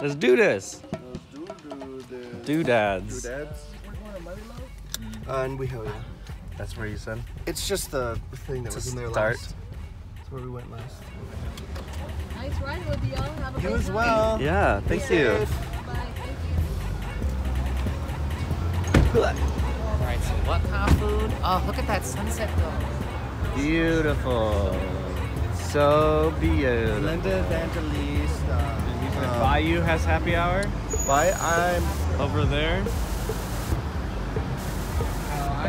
Let's do this. Let's do this. Doodads. Doodads. And we have it. That's where you said? It's just the thing that was in there last. That's where we went last. Nice ride with y'all. Have a good time. You as well. Yeah, thank you. Bye, thank you. Alright, so what kind of food? Oh, look at that sunset though. Beautiful. So beautiful. Linda Evangelista. Bayou has happy hour? I'm over there.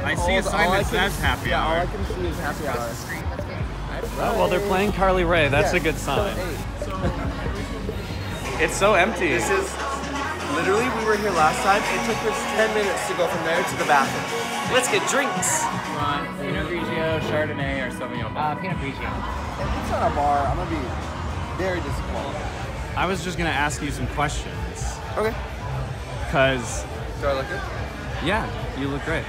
I see a sign that says happy hour. Yeah, all I can see is happy hour. Oh, well, they're playing Carly Rae. That's a good sign. It's so empty. This is literally, we were here last time. It took us 10 minutes to go from there to the bathroom. Let's get drinks. Come on, Pinot Grigio, Chardonnay, or Sauvignon Blanc. Pinot Grigio. If it's not a bar, I'm going to be very disappointed. I was just going to ask you some questions. Okay. Because... Do I look good? Yeah, you look great.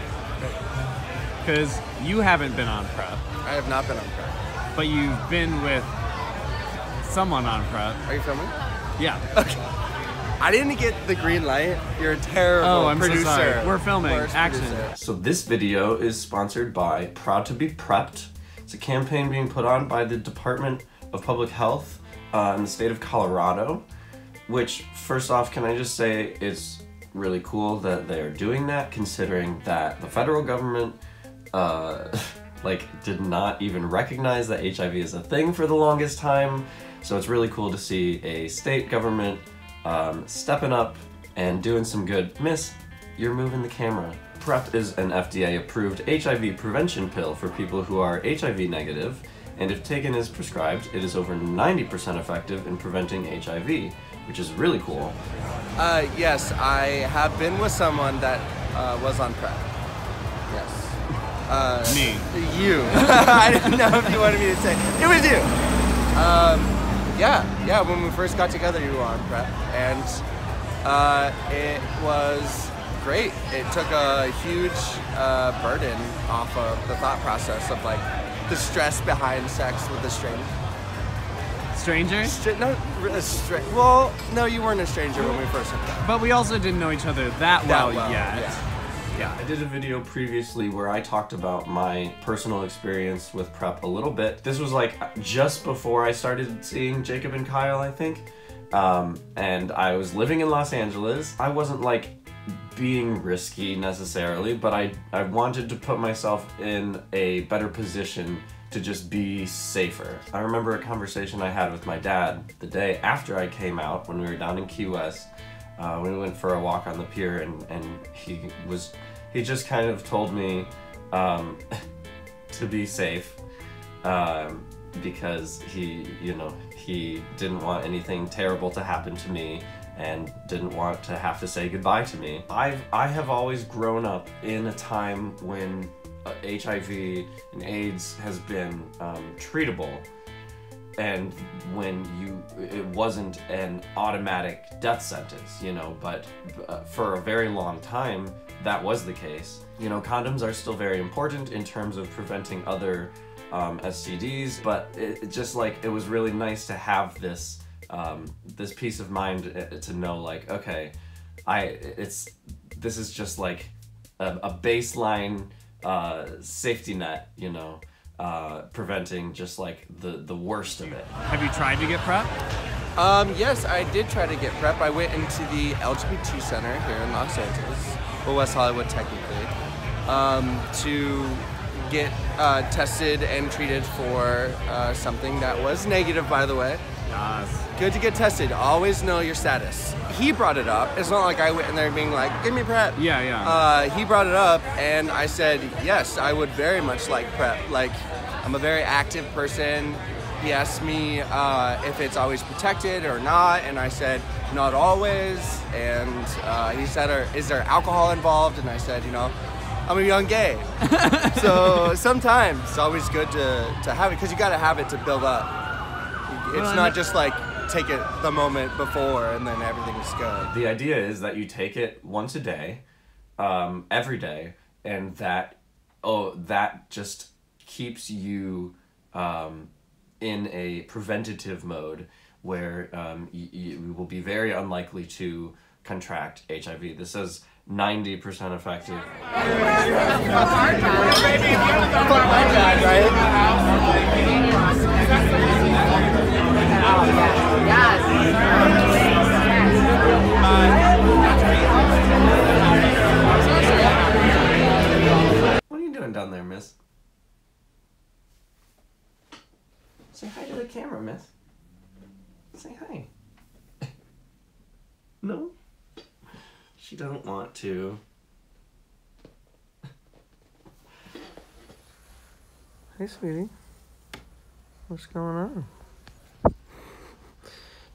Because you haven't been on PrEP. I have not been on PrEP. But you've been with someone on PrEP. Are you filming? Yeah. Okay. I didn't get the green light. You're a terrible producer. So sorry. We're filming. Action. Producer. So this video is sponsored by Proud to Be Prepped. It's a campaign being put on by the Department of Public Health in the state of Colorado, which, first off, can I just say it's really cool that they are doing that, considering that the federal government did not even recognize that HIV is a thing for the longest time. So it's really cool to see a state government stepping up and doing some good. Miss, you're moving the camera. PrEP is an FDA-approved HIV prevention pill for people who are HIV negative, and if taken as prescribed, it is over 90% effective in preventing HIV, which is really cool. Yes, I have been with someone that was on PrEP. Yes. Me. You. I didn't know if you wanted me to say it was you. Yeah, when we first got together, you were on PrEP, and it was great. It took a huge burden off of the thought process of like the stress behind sex with a stranger. Well, no, you weren't a stranger when we first met. But we also didn't know each other that well yet. Yeah. Yeah, I did a video previously where I talked about my personal experience with PrEP a little bit. This was like just before I started seeing Jacob and Kyle, I think. And I was living in Los Angeles. I wasn't like being risky necessarily, but I wanted to put myself in a better position to just be safer. I remember a conversation I had with my dad the day after I came out when we were down in Key West. We went for a walk on the pier, and he just kind of told me to be safe because he didn't want anything terrible to happen to me and didn't want to have to say goodbye to me. I have always grown up in a time when HIV and AIDS has been treatable. And when it wasn't an automatic death sentence, but for a very long time, that was the case. Condoms are still very important in terms of preventing other STDs, but it was really nice to have this, this peace of mind to know, like, okay, this is just like a baseline safety net, preventing just like the worst of it. Have you tried to get PrEP? Yes, I did try to get PrEP. I went into the LGBT Center here in Los Angeles, well, West Hollywood technically, to get tested and treated for something that was negative, by the way. Yes. Good to get tested. Always know your status. He brought it up. It's not like I went in there being like, give me PrEP. Yeah, yeah. He brought it up, and I said, yes, I would very much like PrEP. Like, I'm a very active person. He asked me if it's always protected or not, and I said, not always. And he said, is there alcohol involved? And I said, I'm a young gay. So sometimes it's always good to have it, because you got to have it to build up. It's not just like take it the moment before and then everything's good. The idea is that you take it once a day, every day, and that just keeps you in a preventative mode where you will be very unlikely to contract HIV. This is 90% effective. What are you doing down there, miss? Say hi to the camera, miss. Say hi. No? She doesn't want to. Hey, sweetie. What's going on?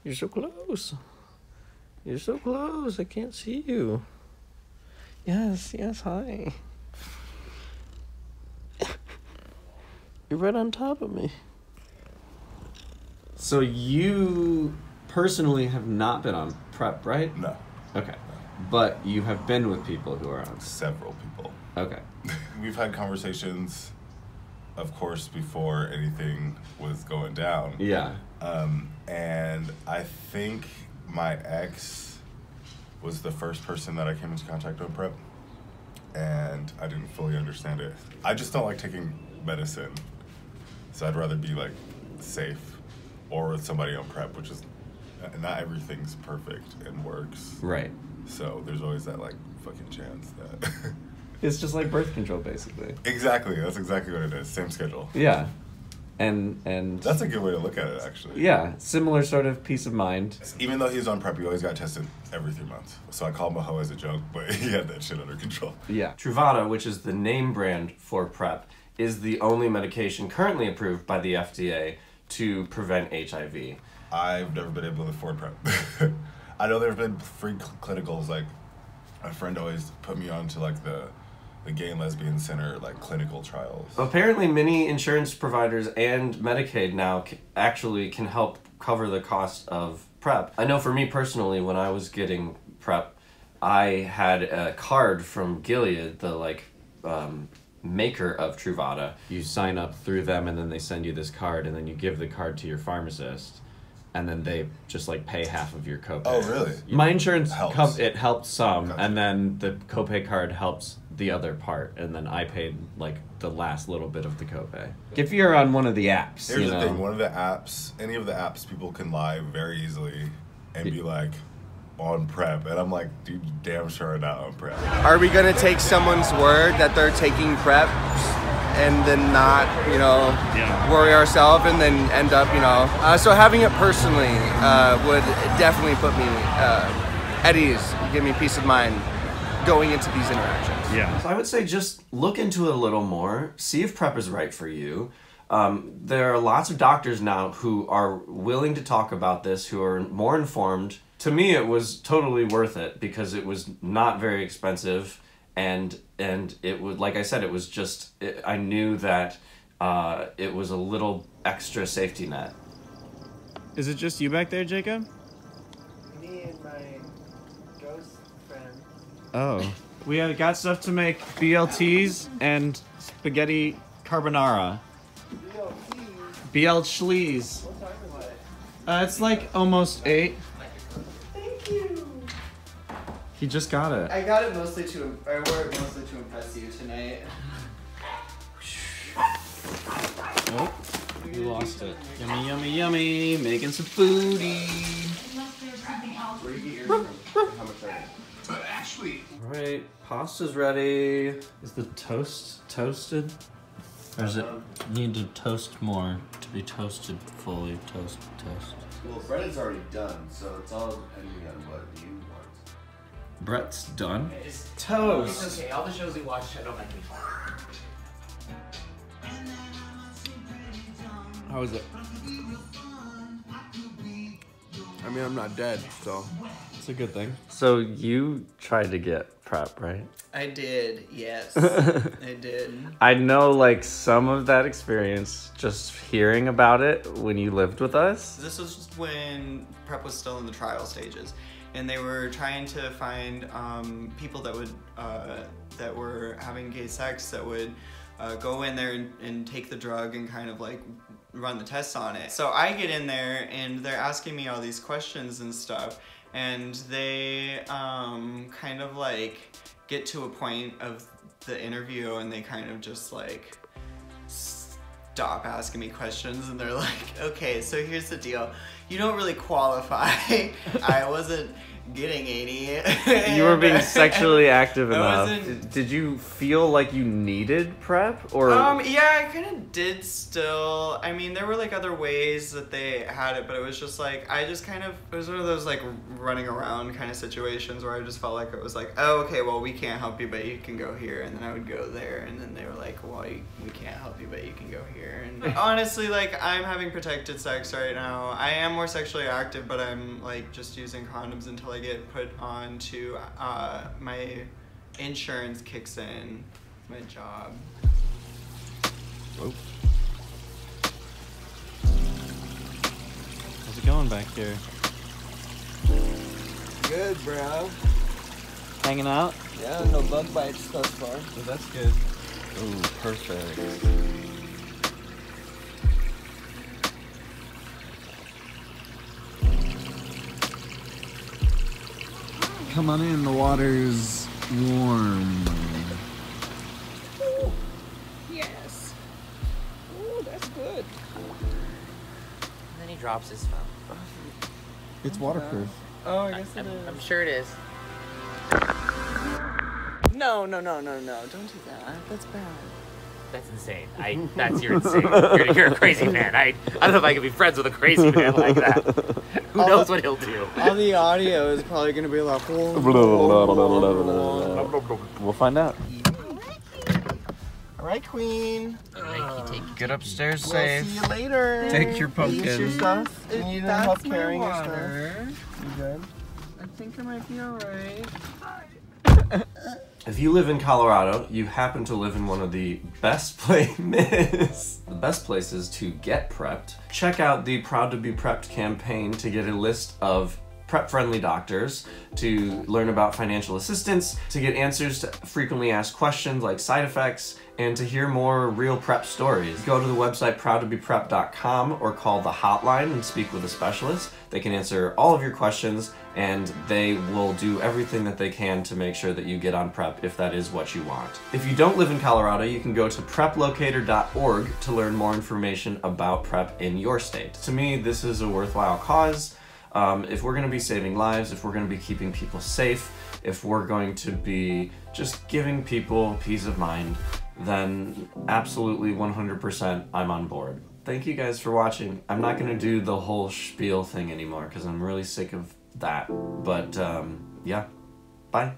You're so close. You're so close. I can't see you. Yes, yes, hi. You're right on top of me. So you personally have not been on PrEP, right? No. Okay. But you have been with people who are on. Several people. Okay. We've had conversations, of course, before anything was going down. Yeah. And I think my ex was the first person that I came into contact with PrEP, and I didn't fully understand it. I just don't like taking medicine, so I'd rather be like safe or with somebody on PrEP, which is not everything's perfect and works. Right. So there's always that like fucking chance that it's just like birth control, basically. Exactly, that's exactly what it is. Same schedule. Yeah, and that's a good way to look at it, actually. Yeah, similar sort of peace of mind. Even though he was on PrEP, he always got tested every 3 months. So I called him a hoe as a joke, but he had that shit under control. Yeah, Truvada, which is the name brand for PrEP, is the only medication currently approved by the FDA to prevent HIV. I've never been able to afford PrEP. I know there have been free clinicals, like a friend always put me on to like the Gay and Lesbian Center like clinical trials. Apparently many insurance providers and Medicaid now actually can help cover the cost of PrEP. I know for me personally, when I was getting PrEP, I had a card from Gilead, the like maker of Truvada. You sign up through them and then they send you this card and then you give the card to your pharmacist. And then they just like pay half of your copay. Oh, really? Yeah. My insurance helps. It helped some, gotcha. And then the copay card helps the other part, and then I paid like the last little bit of the copay. If you're on one of the apps, here's the thing: one of the apps, any of the apps, people can lie very easily and be like, "On PrEP," and I'm like, "Dude, you damn sure are not on PrEP." Are we gonna take someone's word that they're taking PrEP and then not, you know, worry ourselves and then end up, you know. So having it personally would definitely put me at ease, give me peace of mind going into these interactions. Yeah. So I would say just look into it a little more, see if PrEP is right for you. There are lots of doctors now who are willing to talk about this, who are more informed. To me, it was totally worth it because it was not very expensive. And it would, like I said, it was just, I knew that it was a little extra safety net. Is it just you back there, Jacob? Me and my ghost friend. Oh. We have got stuff to make BLTs and spaghetti carbonara. BLTs? BLTs. What time is it? It's like almost 8. He just got it. I got it mostly to, I wore it mostly to impress you tonight. Oh, you lost it. Yummy, yummy, yummy. Making some foodie. Where do you get yours from? How much are you? But actually. All right, pasta's ready. Is the toast toasted? Or does it need to toast more to be toasted fully? Toast. Well, bread is already done, so it's all depending on what you want. Brett's done. It's toast. It's okay. All the shows we watched, I don't like it. How is it? I mean, I'm not dead, so it's a good thing. So you tried to get PrEP, right? I did. Yes, I did. I know, like some of that experience, just hearing about it when you lived with us. This was just when PrEP was still in the trial stages. And they were trying to find people that would that were having gay sex that would go in there and take the drug and kind of like run the tests on it. So I get in there and they're asking me all these questions and stuff, and they kind of like get to a point of the interview and they kind of just like stop asking me questions, and they're like, okay, so here's the deal. You don't really qualify. I wasn't getting any. You were being sexually active enough. Did you feel like you needed PrEP? Or? Yeah, I kind of did still. I mean, there were like other ways that they had it, but it was just like, I just kind of, it was one of those like running around kind of situations where I just felt like it was like, oh, okay, well, we can't help you, but you can go here. And then I would go there, and then they were like, well, we can't help you, but you can go here. And honestly, like, I'm having protected sex right now. I am more sexually active, but I'm like just using condoms until I get put on to my insurance kicks in, my job. Whoa. How's it going back here? Good, bro. Hanging out? Yeah, no bug bites thus far. Oh, that's good. Ooh, perfect. Come on in, the water's warm. Ooh, yes. Ooh, that's good. And then he drops his phone. It's waterproof. Oh, I guess it is. I'm sure it is. No. Don't do that. That's bad. That's insane. You're insane. You're a crazy man. I don't know if I could be friends with a crazy man like that. Who knows what he'll do? All the audio is probably going to be like, we'll find out. All right, Queen. Get upstairs safe. We'll see you later. Take your pumpkin. Eat your stuff. You need help carrying your stuff. You good? I think I might be all right. If you live in Colorado, you happen to live in one of the best places to get prepped. Check out the Proud to Be Prepped campaign to get a list of prep-friendly doctors, to learn about financial assistance, to get answers to frequently asked questions like side effects, and to hear more real prep stories. Go to the website proudtobeprepped.com or call the hotline and speak with a specialist. They can answer all of your questions, and they will do everything that they can to make sure that you get on PrEP if that is what you want. If you don't live in Colorado, you can go to Preplocator.org to learn more information about PrEP in your state. To me, this is a worthwhile cause. If we're gonna be saving lives, if we're gonna be keeping people safe, if we're going to be just giving people peace of mind, then absolutely 100% I'm on board. Thank you guys for watching. I'm not gonna do the whole spiel thing anymore because I'm really sick of that, but yeah, bye.